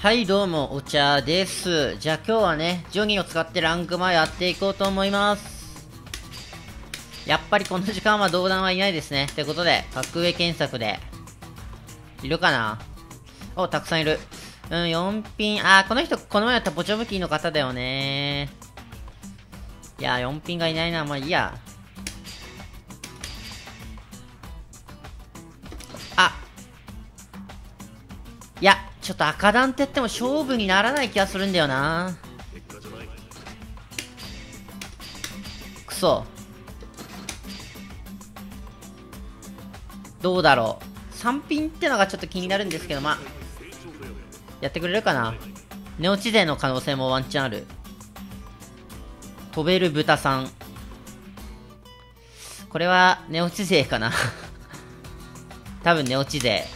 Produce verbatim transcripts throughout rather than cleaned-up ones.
はいどうも、お茶です。じゃあ今日はね、ジョギーを使ってランクマやっていこうと思います。やっぱりこの時間は同段はいないですね。ってことで、格上検索で。いるかな？お、たくさんいる。うん、よん品。あー、この人、この前やったポチョブキーの方だよね。いやー、よん品がいないな。まあいいや。あ。いや。ちょっと赤弾って言っても勝負にならない気がするんだよな。くそ。どうだろう。さん品ってのがちょっと気になるんですけど、まあ、やってくれるかな。寝落ち勢の可能性もワンチャンある。飛べる豚さん。これは寝落ち勢かな。多分寝落ち勢。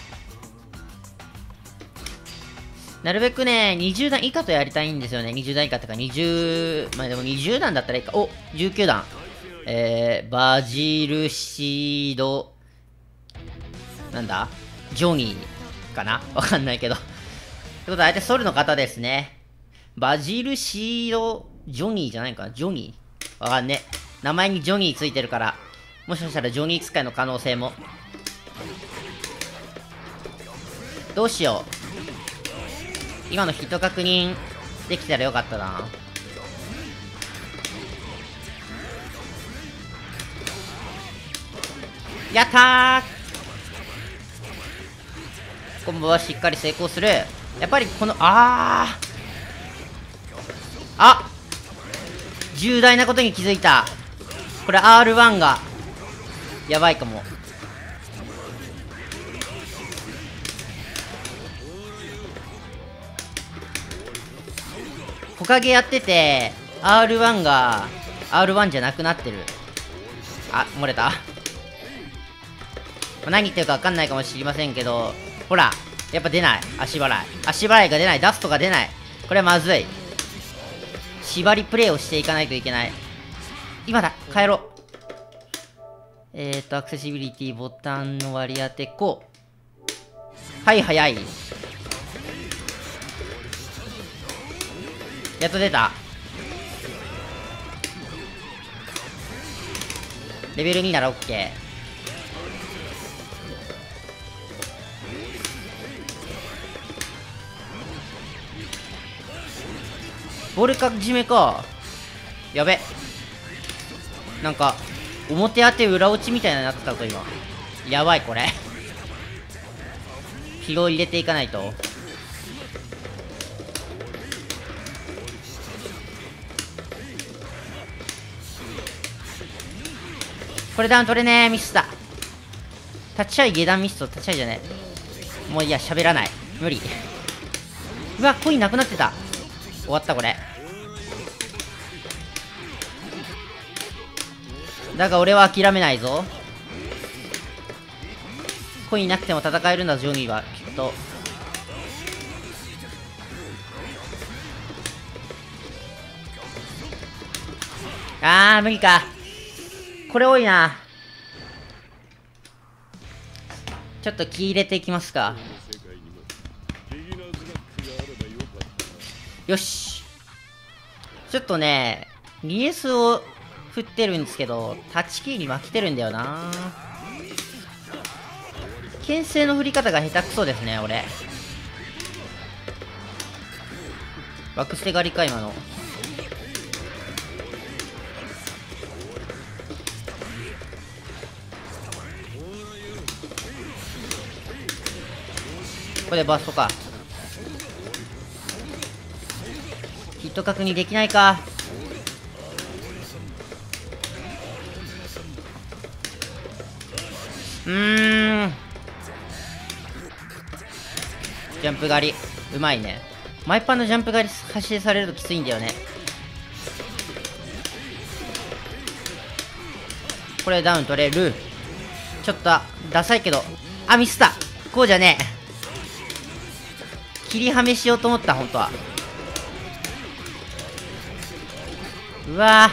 なるべくね、にじゅう段以下とやりたいんですよね。にじゅう段以下とかにじゅう、まあでもにじゅう段だったらいいか。お、じゅうきゅう段。えー、バジルシード、なんだジョニーかなわかんないけど。ってことは、相手ソルの方ですね。バジルシード、ジョニーじゃないかジョニーわかんね。名前にジョニーついてるから、もしかしたらジョニー使いの可能性も。どうしよう。今のヒット確認できたらよかったな。やったー、コンボはしっかり成功する。やっぱりこのあーあ重大なことに気づいた。これ アールワン がやばいかも。木陰やってて アールワン が アールワン じゃなくなってる。あ、漏れた。何言ってるか分かんないかもしれませんけど、ほらやっぱ出ない。足払い足払いが出ない。ダストが出ない。これはまずい。縛りプレイをしていかないといけない。今だ、帰ろう。えーとアクセシビリティボタンの割り当てこう。はい早い。やっと出た。レベルになら OK。 ボールか締めか。やべ、なんか表当て裏落ちみたいになってたぞ今。やばいこれ。疲労入れていかないと。これダウン取れねえ。ミスだ。立ち合い下段ミスと立ち合いじゃねえ。もういいや、喋らない。無理。うわ、コインなくなってた。終わった、これ。だが俺は諦めないぞ。コインなくても戦えるんだ、ジョニーは、きっと。あー、無理か。これ多いな。ちょっと気入れていきますか。よし。ちょっとね ニーエス を振ってるんですけど、タッチキーに負けてるんだよな。牽制の振り方が下手くそですね俺。バックステ狩りか今の。これバストか。ヒット確認できないか。うーん、ジャンプ狩りうまいね。マイパンのジャンプ狩り発生されるときついんだよね。これダウン取れる。ちょっとダサいけど、あミスった。こうじゃねえ。切りはめしようと思った本当は。うわ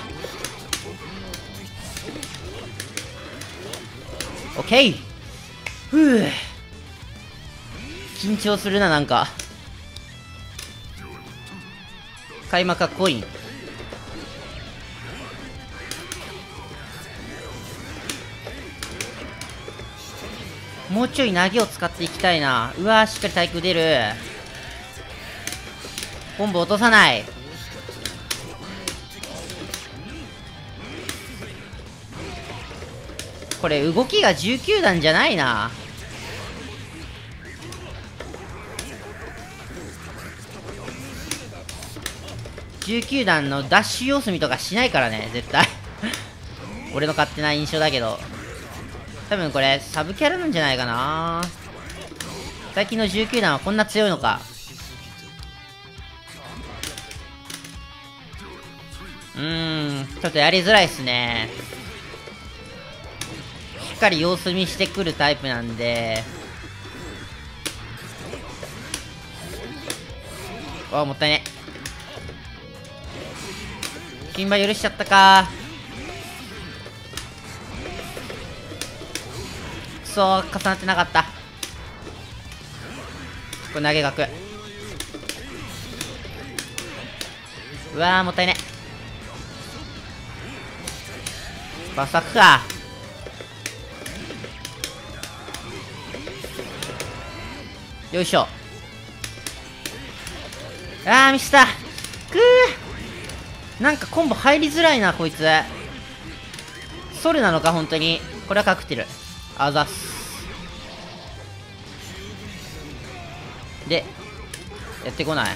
ー、オッケー。ふう、緊張するな。なんか開幕はコイン。もうちょい投げを使っていきたいな。うわー、しっかり対空出る。コンボ落とさない。これ動きがじゅうきゅう段じゃないな。じゅうきゅう段のダッシュ様子見とかしないからね、絶対。俺の勝手な印象だけど、多分これサブキャラなんじゃないかな。最近のじゅうきゅう段はこんな強いのか。うーん、ちょっとやりづらいっすね。しっかり様子見してくるタイプなんで。ああ、もったいね。金馬許しちゃったか。くそ、重なってなかった。これ投げがく。うわー、もったいね。バサクか。よいしょ。あー、ミスった。くー、なんかコンボ入りづらいな、こいつ。ソルなのか、本当に。これはカクテル。あざっす。で、やってこない。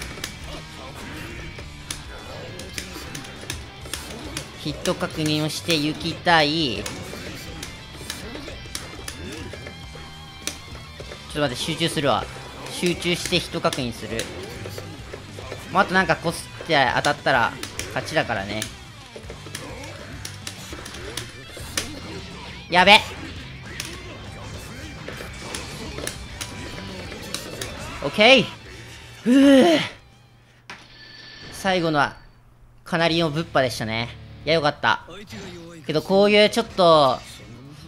ヒット確認をして行きたい。ちょっと待って、集中するわ。集中してヒット確認する。もうあとなんかこすって当たったら勝ちだからね。やべ。オッケー。ふぅ、最後のはカナリオぶっぱでしたね。いや、よかったけど、こういうちょっと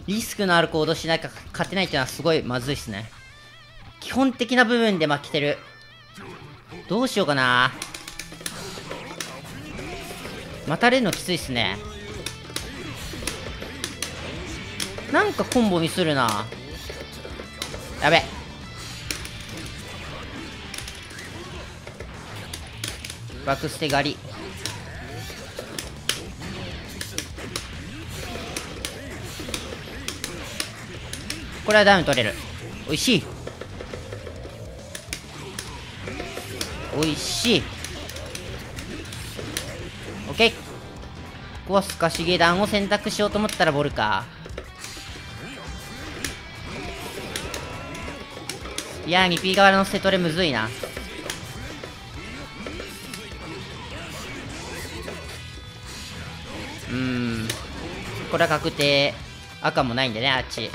リスクのある行動しないか勝てないっていうのはすごいまずいっすね。基本的な部分で負けてる。どうしようかな。待たれるのきついっすね。なんかコンボミスるな。やべ。バクステ狩り。これはダウン取れる。おいしい、おいしい。オッケー。ここはすかしげ弾を選択しようと思ったらボルか。いやー、にピー側のセトレむずいな。うーん、これは確定。赤もないんでね、あっち。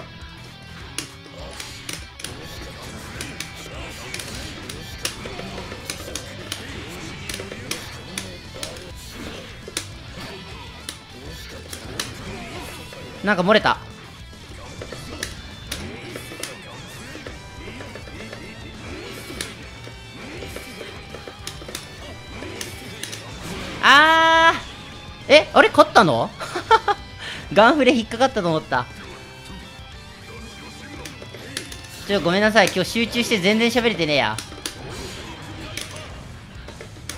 なんか漏れた。あー、え、あれ勝ったのガンフレ引っかかったと思った。ちょっとごめんなさい、今日集中して全然喋れてねえや。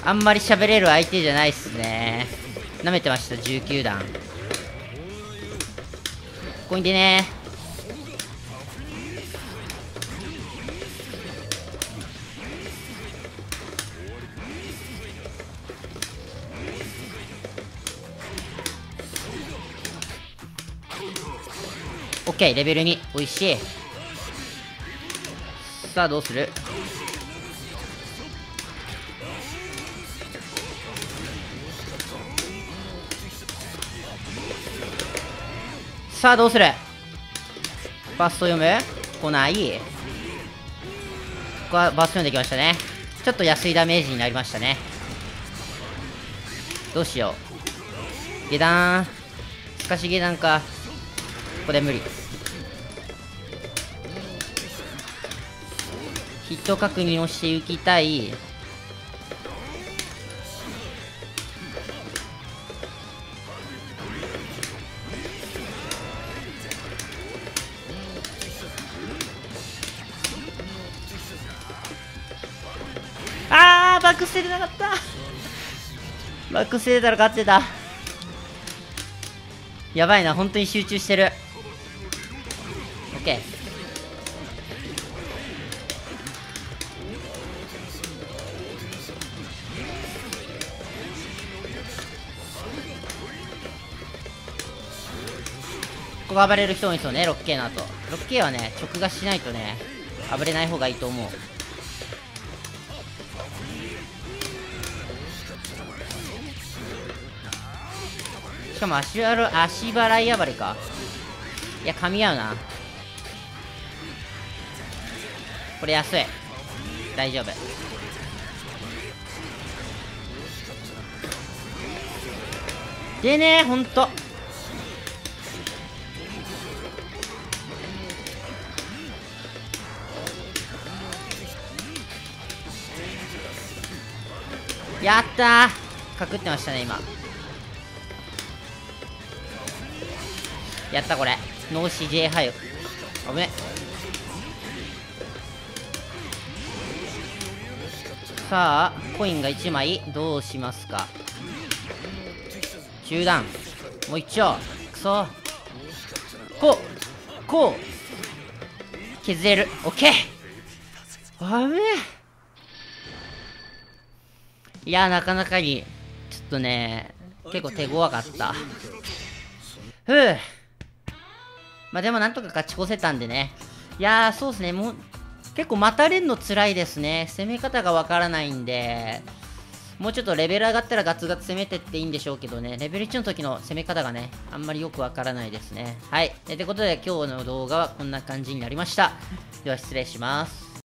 あんまり喋れる相手じゃないっすね。なめてました、じゅうきゅう段。ここにでね。オッケー、レベルに。おいしい。さあどうする。さあどうする。バスト読む。来ない。ここはバスト読んできましたね。ちょっと安いダメージになりましたね。どうしよう。下段すかし下段か。ここで無理。ヒット確認をしていきたい。バック捨ててなかった。バック捨ててたら勝ってた。やばいな、本当に集中してる。オッケー。ここ暴れる人多いんですよね、ろくケー の後。ろくケー はね、直がしないとね、暴れない方がいいと思う。しかも足払、足払い暴れか。いや、噛み合うな。これ安い。大丈夫。でね、ほんとやったー、隠ってましたね今。やった、これ脳死 J ハイ。危ね。さあコインがいちまい、どうしますか。中段もう一丁、くそ、こうこう削れる。オッケー。あべえ、いやなかなかにちょっとね結構手強かった。ふう、まあでもなんとか勝ち越せたんでね。いやーそうですね、もう結構待たれんのつらいですね。攻め方がわからないんで、もうちょっとレベル上がったらガツガツ攻めてっていいんでしょうけどね、レベルいちの時の攻め方がね、あんまりよくわからないですね。はい。ということで今日の動画はこんな感じになりました。では失礼します。